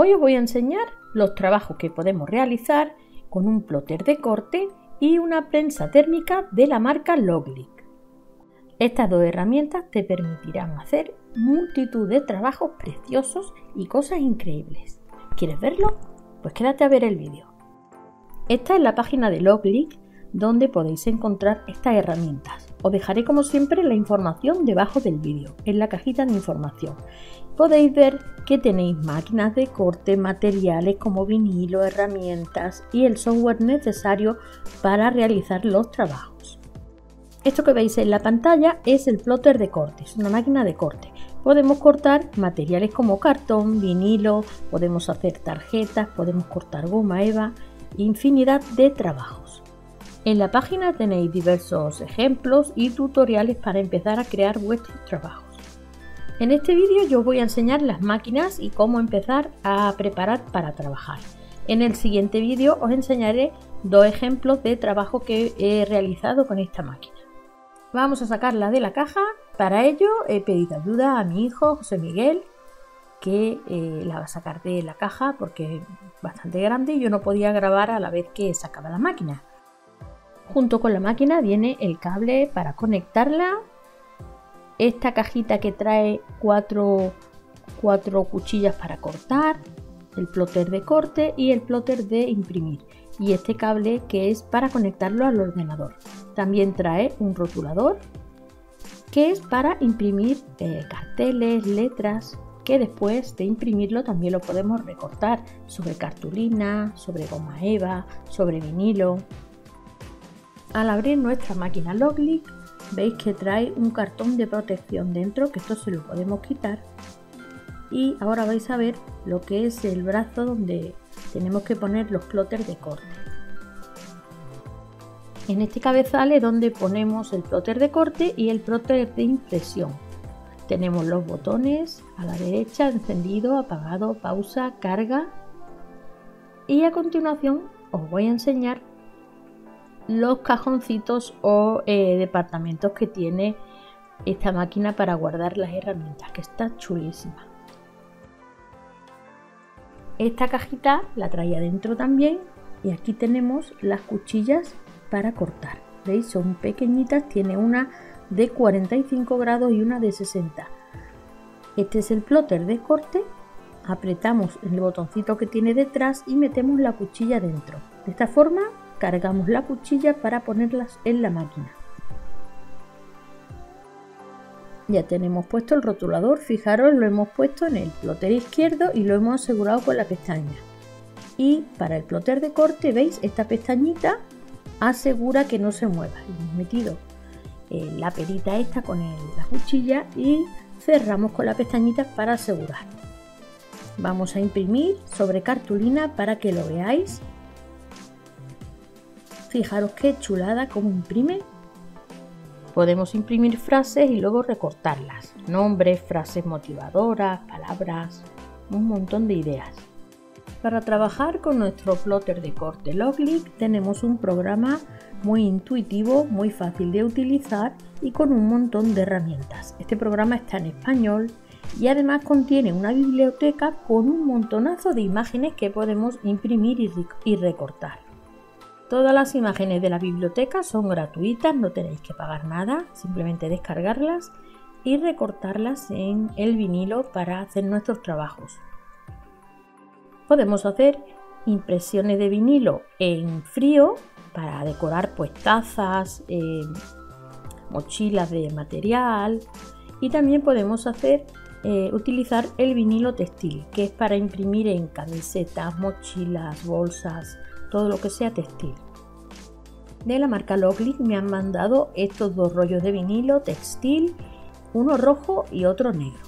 Hoy os voy a enseñar los trabajos que podemos realizar con un plotter de corte y una prensa térmica de la marca Loklik. Estas dos herramientas te permitirán hacer multitud de trabajos preciosos y cosas increíbles. ¿Quieres verlo? Pues quédate a ver el vídeo. Esta es la página de Loklik donde podéis encontrar estas herramientas. Os dejaré como siempre la información debajo del vídeo, en la cajita de información. Podéis ver que tenéis máquinas de corte, materiales como vinilo, herramientas y el software necesario para realizar los trabajos. Esto que veis en la pantalla es el plotter de corte, es una máquina de corte. Podemos cortar materiales como cartón, vinilo, podemos hacer tarjetas, podemos cortar goma eva, infinidad de trabajos. En la página tenéis diversos ejemplos y tutoriales para empezar a crear vuestros trabajos. En este vídeo yo os voy a enseñar las máquinas y cómo empezar a preparar para trabajar. En el siguiente vídeo os enseñaré dos ejemplos de trabajo que he realizado con esta máquina. Vamos a sacarla de la caja. Para ello he pedido ayuda a mi hijo José Miguel, que la va a sacar de la caja porque es bastante grande y yo no podía grabar a la vez que sacaba la máquina. Junto con la máquina viene el cable para conectarla, esta cajita que trae cuatro cuchillas para cortar, el plotter de corte y el plotter de imprimir, y este cable que es para conectarlo al ordenador. También trae un rotulador que es para imprimir carteles, letras, que después de imprimirlo también lo podemos recortar sobre cartulina, sobre goma eva, sobre vinilo. Al abrir nuestra máquina Loklik veis que trae un cartón de protección dentro, que esto se lo podemos quitar, y ahora vais a ver lo que es el brazo donde tenemos que poner los plotters de corte. En este cabezal es donde ponemos el plotter de corte y el plotter de impresión. Tenemos los botones a la derecha, encendido, apagado, pausa, carga, y a continuación os voy a enseñar los cajoncitos o departamentos que tiene esta máquina para guardar las herramientas, que está chulísima. Esta cajita la traía dentro también, y aquí tenemos las cuchillas para cortar. ¿Veis? Son pequeñitas, tiene una de 45 grados y una de 60. Este es el plotter de corte. Apretamos el botoncito que tiene detrás y metemos la cuchilla dentro. De esta forma cargamos la cuchilla para ponerlas en la máquina. Ya tenemos puesto el rotulador, fijaros, lo hemos puesto en el plotter izquierdo y lo hemos asegurado con la pestaña. Y para el plotter de corte, veis, esta pestañita asegura que no se mueva. Hemos metido la perita esta con la cuchilla y cerramos con la pestañita para asegurar. Vamos a imprimir sobre cartulina para que lo veáis. Fijaros qué chulada cómo imprime. Podemos imprimir frases y luego recortarlas. Nombres, frases motivadoras, palabras, un montón de ideas. Para trabajar con nuestro plotter de corte Loklik tenemos un programa muy intuitivo, muy fácil de utilizar y con un montón de herramientas. Este programa está en español y además contiene una biblioteca con un montonazo de imágenes que podemos imprimir y recortar. Todas las imágenes de la biblioteca son gratuitas, no tenéis que pagar nada, simplemente descargarlas y recortarlas en el vinilo para hacer nuestros trabajos. Podemos hacer impresiones de vinilo en frío para decorar pues tazas, mochilas de material, y también podemos hacer utilizar el vinilo textil, que es para imprimir en camisetas, mochilas, bolsas, todo lo que sea textil. De la marca Loklik me han mandado estos dos rollos de vinilo textil, uno rojo y otro negro.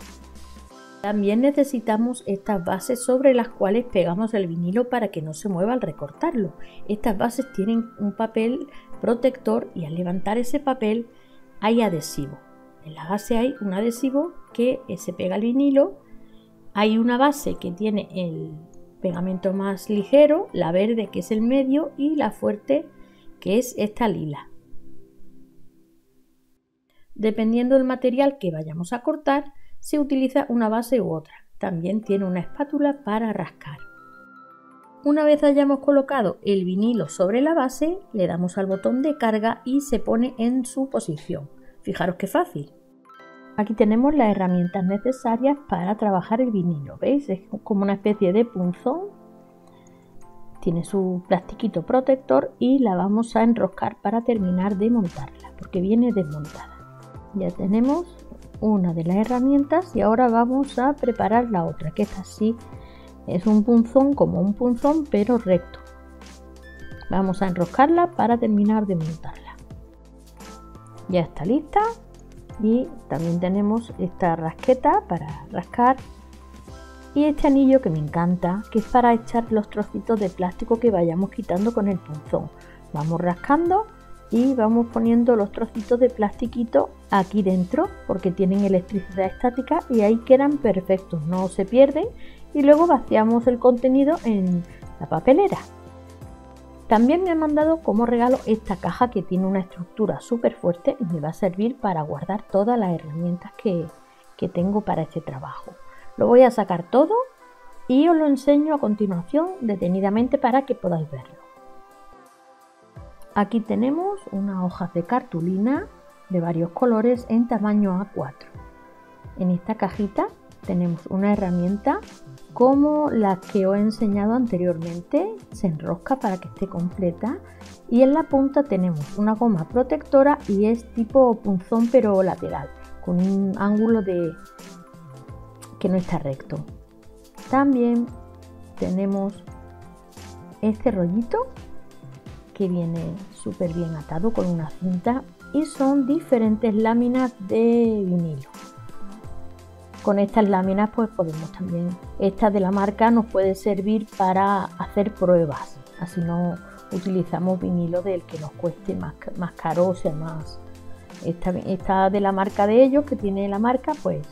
También necesitamos estas bases sobre las cuales pegamos el vinilo para que no se mueva al recortarlo. Estas bases tienen un papel protector y al levantar ese papel hay adhesivo. En la base hay un adhesivo que se pega al vinilo. Hay una base que tiene el pegamento más ligero, la verde que es el medio y la fuerte que es esta lila. Dependiendo del material que vayamos a cortar se utiliza una base u otra. También tiene una espátula para rascar. Una vez hayamos colocado el vinilo sobre la base, le damos al botón de carga y se pone en su posición. Fijaros qué fácil. Aquí tenemos las herramientas necesarias para trabajar el vinilo. ¿Veis? Es como una especie de punzón. Tiene su plastiquito protector y la vamos a enroscar para terminar de montarla, porque viene desmontada. Ya tenemos una de las herramientas y ahora vamos a preparar la otra, que esta sí es un punzón, como un punzón, pero recto. Vamos a enroscarla para terminar de montarla. Ya está lista. Y también tenemos esta rasqueta para rascar y este anillo que me encanta, que es para echar los trocitos de plástico que vayamos quitando con el punzón. Vamos rascando y vamos poniendo los trocitos de plastiquito aquí dentro, porque tienen electricidad estática y ahí quedan perfectos, no se pierden. Y luego vaciamos el contenido en la papelera. También me han mandado como regalo esta caja que tiene una estructura súper fuerte y me va a servir para guardar todas las herramientas que tengo para este trabajo. Lo voy a sacar todo y os lo enseño a continuación detenidamente para que podáis verlo. Aquí tenemos unas hojas de cartulina de varios colores en tamaño A4. En esta cajita tenemos una herramienta como la que os he enseñado anteriormente, se enrosca para que esté completa y en la punta tenemos una goma protectora y es tipo punzón pero lateral, con un ángulo que no está recto. También tenemos este rollito que viene súper bien atado con una cinta y son diferentes láminas de vinilo. Con estas láminas pues podemos también, esta de la marca nos puede servir para hacer pruebas, así no utilizamos vinilo del que nos cueste más caro, o sea más. Esta de la marca de ellos, que tiene la marca, pues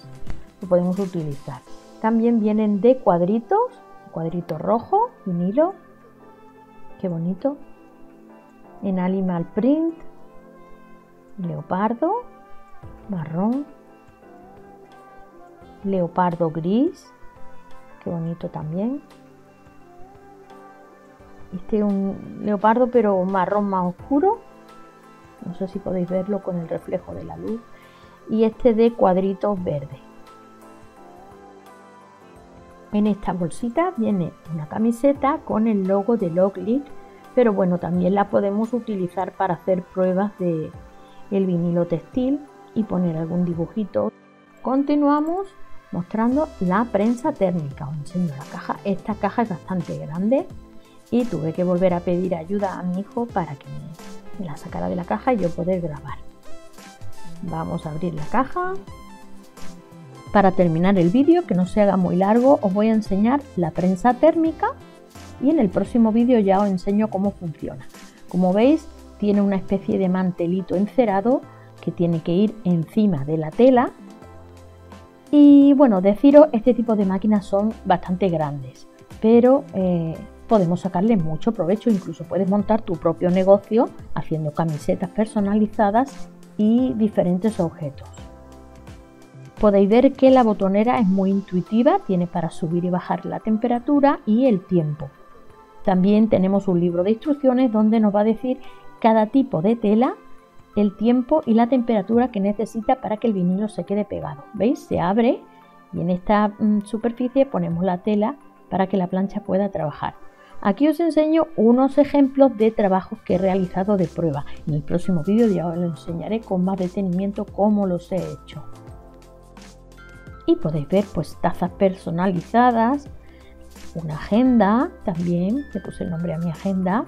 lo podemos utilizar. También vienen de cuadritos, cuadrito rojo, vinilo, qué bonito, en animal print, leopardo, marrón, leopardo gris, qué bonito también. Este es un leopardo pero marrón más oscuro, no sé si podéis verlo con el reflejo de la luz, y este de cuadritos verdes. En esta bolsita viene una camiseta con el logo de Loklik, pero bueno, también la podemos utilizar para hacer pruebas de el vinilo textil y poner algún dibujito. Continuamos mostrando la prensa térmica. Os enseño la caja. Esta caja es bastante grande y tuve que volver a pedir ayuda a mi hijo para que me la sacara de la caja y yo poder grabar. Vamos a abrir la caja. Para terminar el vídeo, que no se haga muy largo, os voy a enseñar la prensa térmica y en el próximo vídeo ya os enseño cómo funciona. Como veis, tiene una especie de mantelito encerado que tiene que ir encima de la tela. Y bueno, deciros, este tipo de máquinas son bastante grandes, pero podemos sacarle mucho provecho. Incluso puedes montar tu propio negocio haciendo camisetas personalizadas y diferentes objetos. Podéis ver que la botonera es muy intuitiva, tiene para subir y bajar la temperatura y el tiempo. También tenemos un libro de instrucciones donde nos va a decir cada tipo de tela, el tiempo y la temperatura que necesita para que el vinilo se quede pegado. ¿Veis? Se abre y en esta superficie ponemos la tela para que la plancha pueda trabajar. Aquí os enseño unos ejemplos de trabajos que he realizado de prueba. En el próximo vídeo ya os lo enseñaré con más detenimiento cómo los he hecho. Y podéis ver pues tazas personalizadas, una agenda también, le puse el nombre a mi agenda,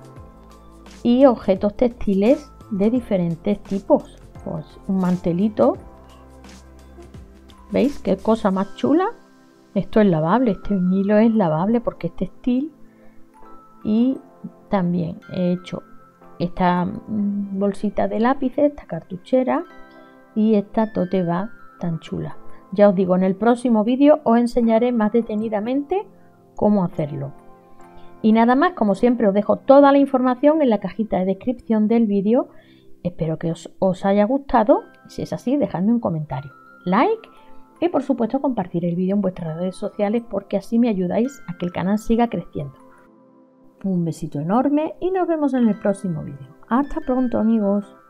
y objetos textiles de diferentes tipos, pues un mantelito, ¿veis? Qué cosa más chula. Esto es lavable, este vinilo es lavable porque es textil. Y también he hecho esta bolsita de lápices, esta cartuchera y esta tote bag tan chula. Ya os digo, en el próximo vídeo os enseñaré más detenidamente cómo hacerlo. Y nada más, como siempre os dejo toda la información en la cajita de descripción del vídeo. Espero que os haya gustado. Si es así, dejadme un comentario, like y por supuesto compartir el vídeo en vuestras redes sociales porque así me ayudáis a que el canal siga creciendo. Un besito enorme y nos vemos en el próximo vídeo. Hasta pronto, amigos.